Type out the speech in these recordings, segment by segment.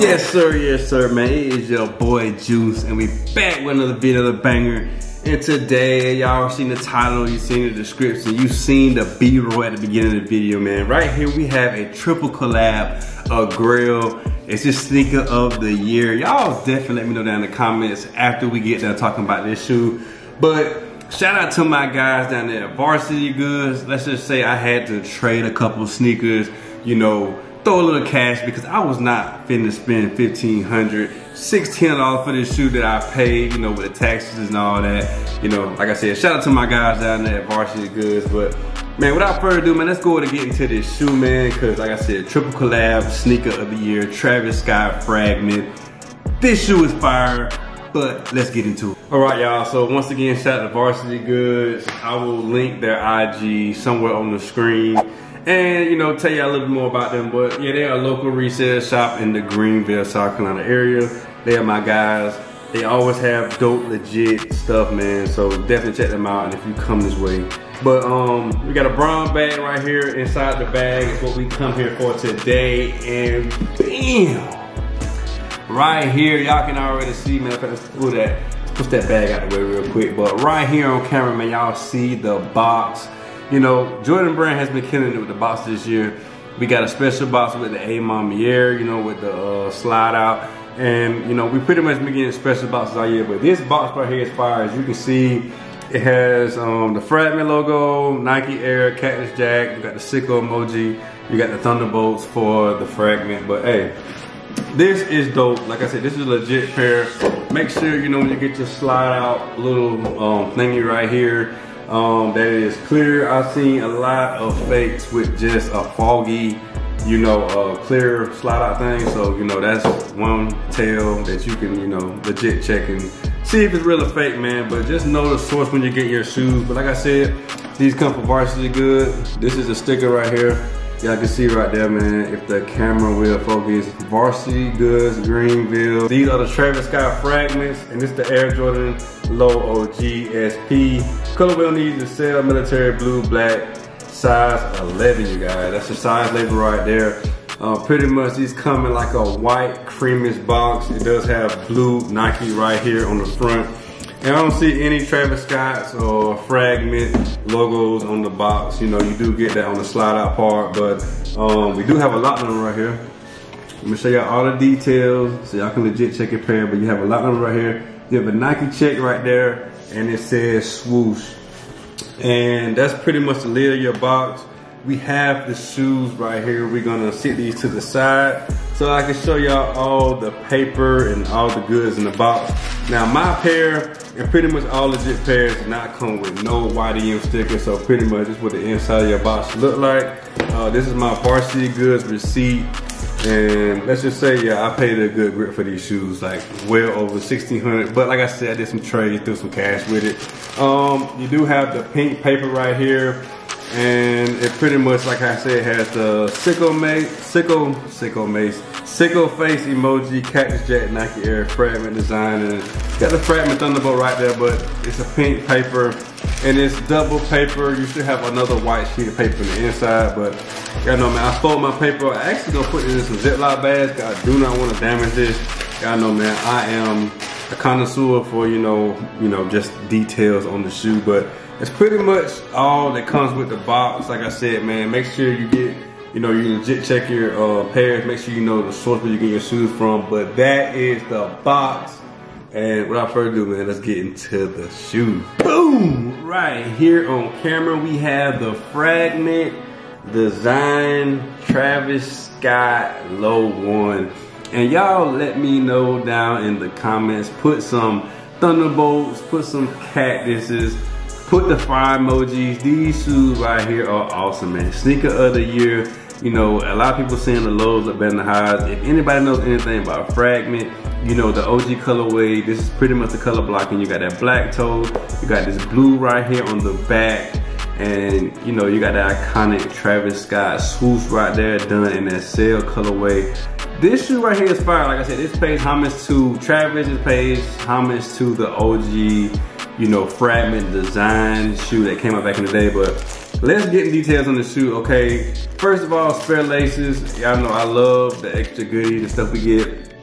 Yes sir, man. It is your boy Juice, and we back with another video, another banger. And today, y'all seen the title, you seen the description, you seen the B-roll at the beginning of the video, man. Right here, we have a triple collab, a grail. It's just sneaker of the year. Y'all definitely let me know down in the comments after we get done talking about this shoe. But shout out to my guys down there at Varsity Goods. Let's just say I had to trade a couple sneakers, you know, throw a little cash, because I was not finna spend $1,500, $1,600 for this shoe that I paid, you know, with the taxes and all that. You know, like I said, shout out to my guys down there at Varsity Goods. But man, without further ado, man, let's go and get into this shoe, man, because like I said, triple collab, sneaker of the year, Travis Scott Fragment. This shoe is fire, but let's get into it. All right, y'all, so once again, shout out to Varsity Goods. I will link their IG somewhere on the screen. And, you know, tell y'all a little bit more about them. But yeah, they're a local resale shop in the Greenville, South Carolina area. They are my guys. They always have dope, legit stuff, man. So definitely check them out, and if you come this way. But we got a brown bag right here. Inside the bag is what we come here for today. And bam! Right here, y'all can already see, man. Ooh, that, push that bag out of the way real quick. But right here on camera, man, y'all see the box. You know, Jordan Brand has been killing it with the box this year. We got a special box with the A Manière, you know, with the slide out. And, you know, we pretty much been getting special boxes all year. But this box right here is fire. As you can see, it has the Fragment logo, Nike Air, Cactus Jack. You got the sicko emoji. You got the Thunderbolts for the Fragment. But, hey, this is dope. Like I said, this is a legit pair. Make sure, you know, when you get your slide out little thingy right here, that is clear. I've seen a lot of fakes with just a foggy, you know, clear slide out thing. So, you know, that's one tell that you can, you know, legit check and see if it's real or fake, man. But just know the source when you get your shoes. But like I said, these come from Varsity Goods. This is a sticker right here. Y'all can see right there, man, if the camera will focus. Varsity Goods, Greenville. These are the Travis Scott Fragments, and this is the Air Jordan Low OGSP. Colorway on these is Sail Military Blue Black, size 11, you guys. That's the size label right there. Pretty much these come in like a white creamish box. It does have blue Nike right here on the front. And I don't see any Travis Scott's or Fragment logos on the box. You know, you do get that on the slide out part, but we do have a lot of them right here. Let me show y'all all the details so y'all can legit check your pair, but you have a lot of them right here. You have a Nike check right there, and it says swoosh. And that's pretty much the lid of your box. We have the shoes right here. We're gonna sit these to the side so I can show y'all all the paper and all the goods in the box. Now my pair, and pretty much all legit pairs, do not come with no YDM sticker, so pretty much it's what the inside of your box look like. This is my Varsity Goods receipt, and let's just say, yeah, I paid a good grip for these shoes, like well over $1,600, but like I said, I did some trade, threw some cash with it. You do have the pink paper right here, and it pretty much, like I said, has the sicko face emoji, Cactus Jack, Nike Air, Fragment Design, and it's got the Fragment Thunderbolt right there, but it's a pink paper, and it's double paper. You should have another white sheet of paper on the inside, but y'all know, man, I fold my paper. I actually gonna put it in some Ziploc bags. I do not want to damage this. Y'all know, man, I am a connoisseur for, you know, just details on the shoe, but it's pretty much all that comes with the box. Like I said, man, make sure you get, you know, you legit check your pairs. Make sure you know the source where you get your shoes from. But that is the box. And without further ado, man, let's get into the shoe. Boom! Right here on camera, we have the Fragment Design Travis Scott Low 1. And y'all let me know down in the comments. Put some Thunderbolts, put some Cactuses, put the fire emojis. These shoes right here are awesome, man. Sneaker of the year. You know, a lot of people saying the lows are better than the highs. If anybody knows anything about Fragment, you know, the OG colorway, this is pretty much the color blocking. You got that black toe, you got this blue right here on the back, and you know, you got that iconic Travis Scott swoosh right there, done in that sail colorway. This shoe right here is fire. Like I said, this pays homage to Travis, it pays homage to the OG, you know, Fragment Design shoe that came out back in the day. But let's get in details on the shoe, okay? First of all, spare laces. Y'all know I love the extra goodies, the stuff we get.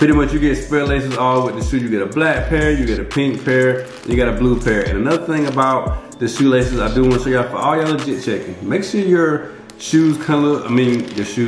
Pretty much you get spare laces all with the shoe. You get a black pair, you get a pink pair, you got a blue pair. And another thing about the shoelaces, I do want to show y'all for all y'all legit checking. Make sure your shoes kind of look, make sure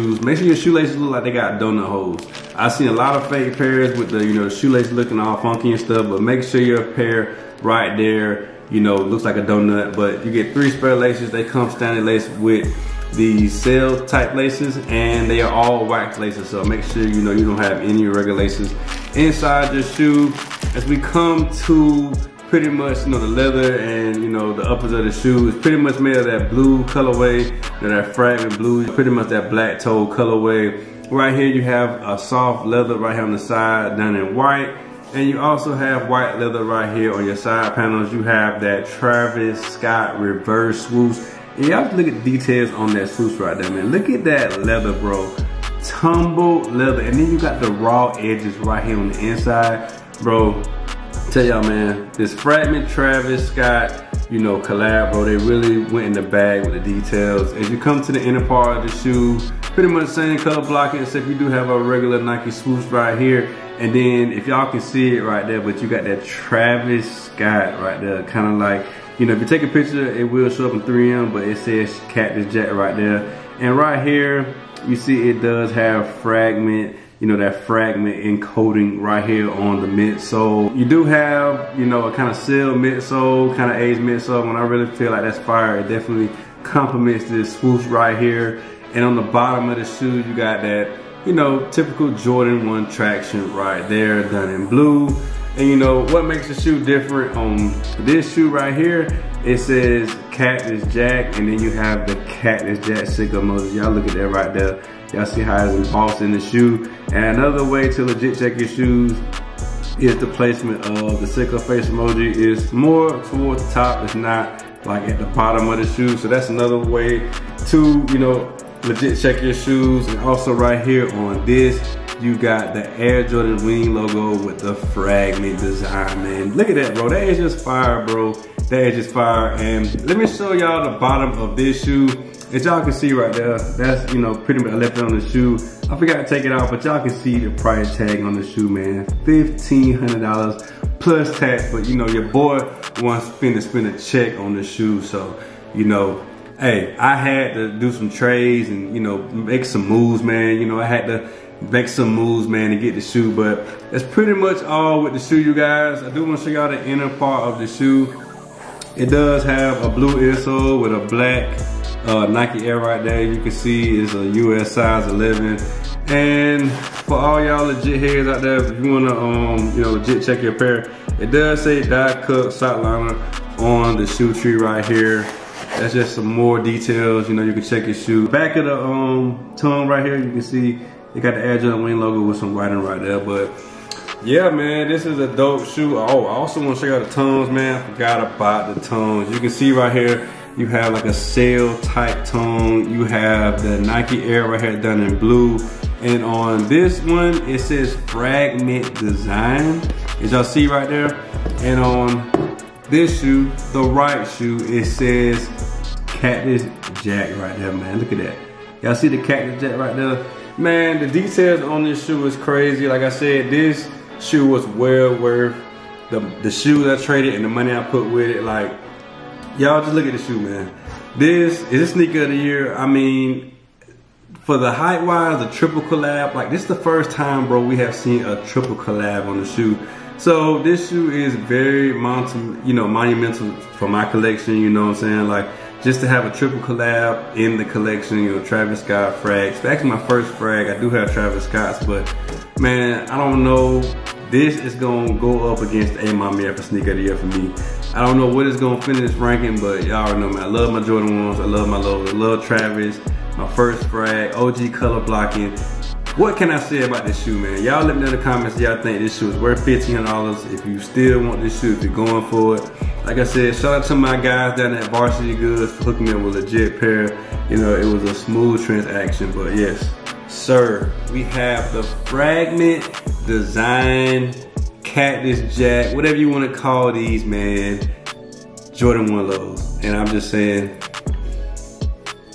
your shoelaces look like they got donut holes. I've seen a lot of fake pairs with the, shoelace looking all funky and stuff, but make sure your pair right there, looks like a donut. But you get 3 spare laces. They come standard lace with the cell type laces, and they are all wax laces, so make sure you don't have any regular laces inside your shoe. As we come to pretty much the leather and the uppers of the shoe, is pretty much made of that blue colorway, that fragment blue, pretty much that black toe colorway. Right here you have a soft leather right here on the side done in white, and you also have white leather right here on your side panels. You have that Travis Scott reverse swoosh. Y'all have to look at the details on that swoosh right there, man. Look at that leather, bro. Tumbled leather. And then you got the raw edges right here on the inside. Bro, I tell y'all, man, this Fragment Travis Scott, collab, bro. They really went in the bag with the details. As you come to the inner part of the shoe, pretty much same color blocking, except you do have a regular Nike swoosh right here. And then, if y'all can see it right there, but you got that Travis Scott right there, kind of like, if you take a picture, it will show up in 3M, but it says Cactus Jack right there. And right here, you see it does have fragment, that fragment encoding right here on the midsole. You do have, a kind of sealed midsole, kind of aged midsole, and I really feel like that's fire. It definitely complements this swoosh right here. And on the bottom of the shoe, you got that, typical Jordan 1 traction right there, done in blue. And what makes the shoe different on this shoe right here, it says Cactus Jack, and then you have the Cactus Jack sickle motor. Y'all look at that right there. Y'all see how it's embossed in the shoe. And another way to legit check your shoes is the placement of the sickle face emoji. It's more towards the top, it's not like at the bottom of the shoe. So that's another way to, legit check your shoes. And also right here on this, you got the Air Jordan wing logo with the Fragment Design, man. Look at that, bro. That is just fire, bro. That is just fire. And let me show y'all the bottom of this shoe. As y'all can see right there, that's, pretty much left it on the shoe. I forgot to take it out, but y'all can see the price tag on the shoe, man. $1,500 plus tax, but your boy wants to spend a check on the shoe. So, hey, I had to do some trades and, make some moves, man. I had to make some moves, man, to get the shoe, but that's pretty much all with the shoe, you guys. I do want to show y'all the inner part of the shoe. It does have a blue insole with a black Nike Air right there. You can see it's a US size 11. And for all y'all legit heads out there, if you want to, legit check your pair, it does say die cut sock liner on the shoe tree right here. That's just some more details, you can check your shoe. Back of the tongue right here, you can see they got the Air Jordan wing logo with some writing right there. But yeah, man, this is a dope shoe. Oh, I also want to show you the tongues, man. I forgot about the tongues. You can see right here, you have like a sail type tongue. You have the Nike Air right here done in blue. And on this one, it says Fragment Design, as y'all see right there. And on this shoe, the right shoe, it says Cactus Jack right there, man. Look at that. Y'all see the Cactus Jack right there? Man, the details on this shoe is crazy. Like I said, this shoe was well worth the shoes I traded and the money I put with it. Like, y'all just look at the shoe, man. This is a sneaker of the year. I mean, for the height wise, the triple collab, like this is the first time, bro, we have seen a triple collab on the shoe. So this shoe is very monumental for my collection, you know what I'm saying? Like, just to have a triple collab in the collection, Travis Scott frags. That's actually my first frag. I do have Travis Scott's, but man, I don't know. This is gonna go up against A Manière for sneaker of the year for me. I don't know what it's gonna finish ranking, but y'all already know, man. I love my Jordan 1s, I love my lows, I love Travis, my first frag, OG color blocking. What can I say about this shoe, man? Y'all let me know in the comments if y'all think this shoe is worth $1,500. If you still want this shoe, if you're going for it. Like I said, shout out to my guys down at Varsity Goods for hooking me up with a legit pair. It was a smooth transaction, but yes, sir. We have the Fragment Design, Cactus Jack, whatever you want to call these, man. Jordan 1 lows. And I'm just saying,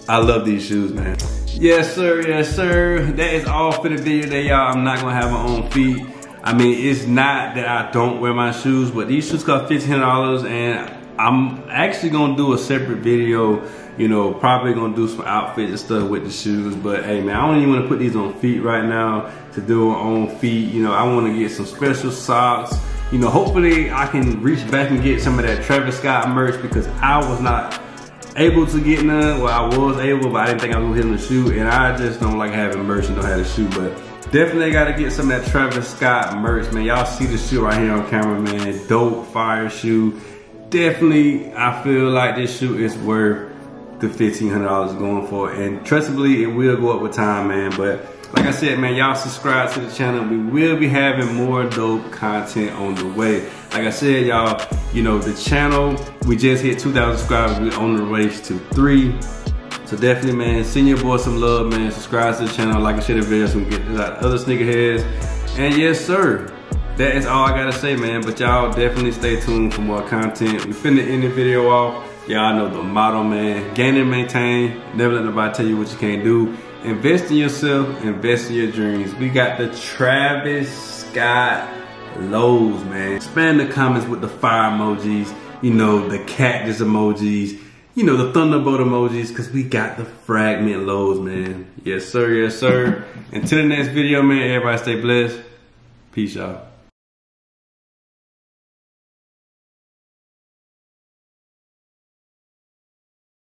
I love these shoes, man. Yes, sir. Yes, sir. That is all for the video today, y'all. I'm not going to have my own feet. I mean, it's not that I don't wear my shoes, but these shoes cost $15, and I'm actually going to do a separate video, you know, probably going to do some outfits and stuff with the shoes. But hey, man, I don't even want to put these on feet right now to do our own feet. You know, I want to get some special socks. You know, hopefully I can reach back and get some of that Travis Scott merch, because I was not able to get none. Well, I was able, but I didn't think I was gonna hit him in the shoe, and I just don't like having merch and don't have a shoe. But definitely gotta get some of that Travis Scott merch, man. Y'all see the shoe right here on camera, man. Dope, fire shoe. Definitely, I feel like this shoe is worth the $1,500 going for it. And trust me, it will go up with time, man. But like I said, man, y'all subscribe to the channel. We will be having more dope content on the way. Like I said, y'all, you know, the channel, we just hit 2,000 subscribers. We're on the race to 3. So definitely, man, send your boy some love, man. Subscribe to the channel, like and share the video so we can get this out to other sneakerheads. And yes, sir, that is all I gotta say, man. But y'all definitely stay tuned for more content. We finna end the video off. Y'all know the motto, man. Gain and maintain. Never let nobody tell you what you can't do. Invest in yourself, invest in your dreams. We got the Travis Scott lows, man. Spam the comments with the fire emojis, you know, the cactus emojis, you know, the thunderbolt emojis, because we got the fragment lows, man. Yes, sir. Yes, sir. Until the next video, man, everybody stay blessed. Peace, y'all.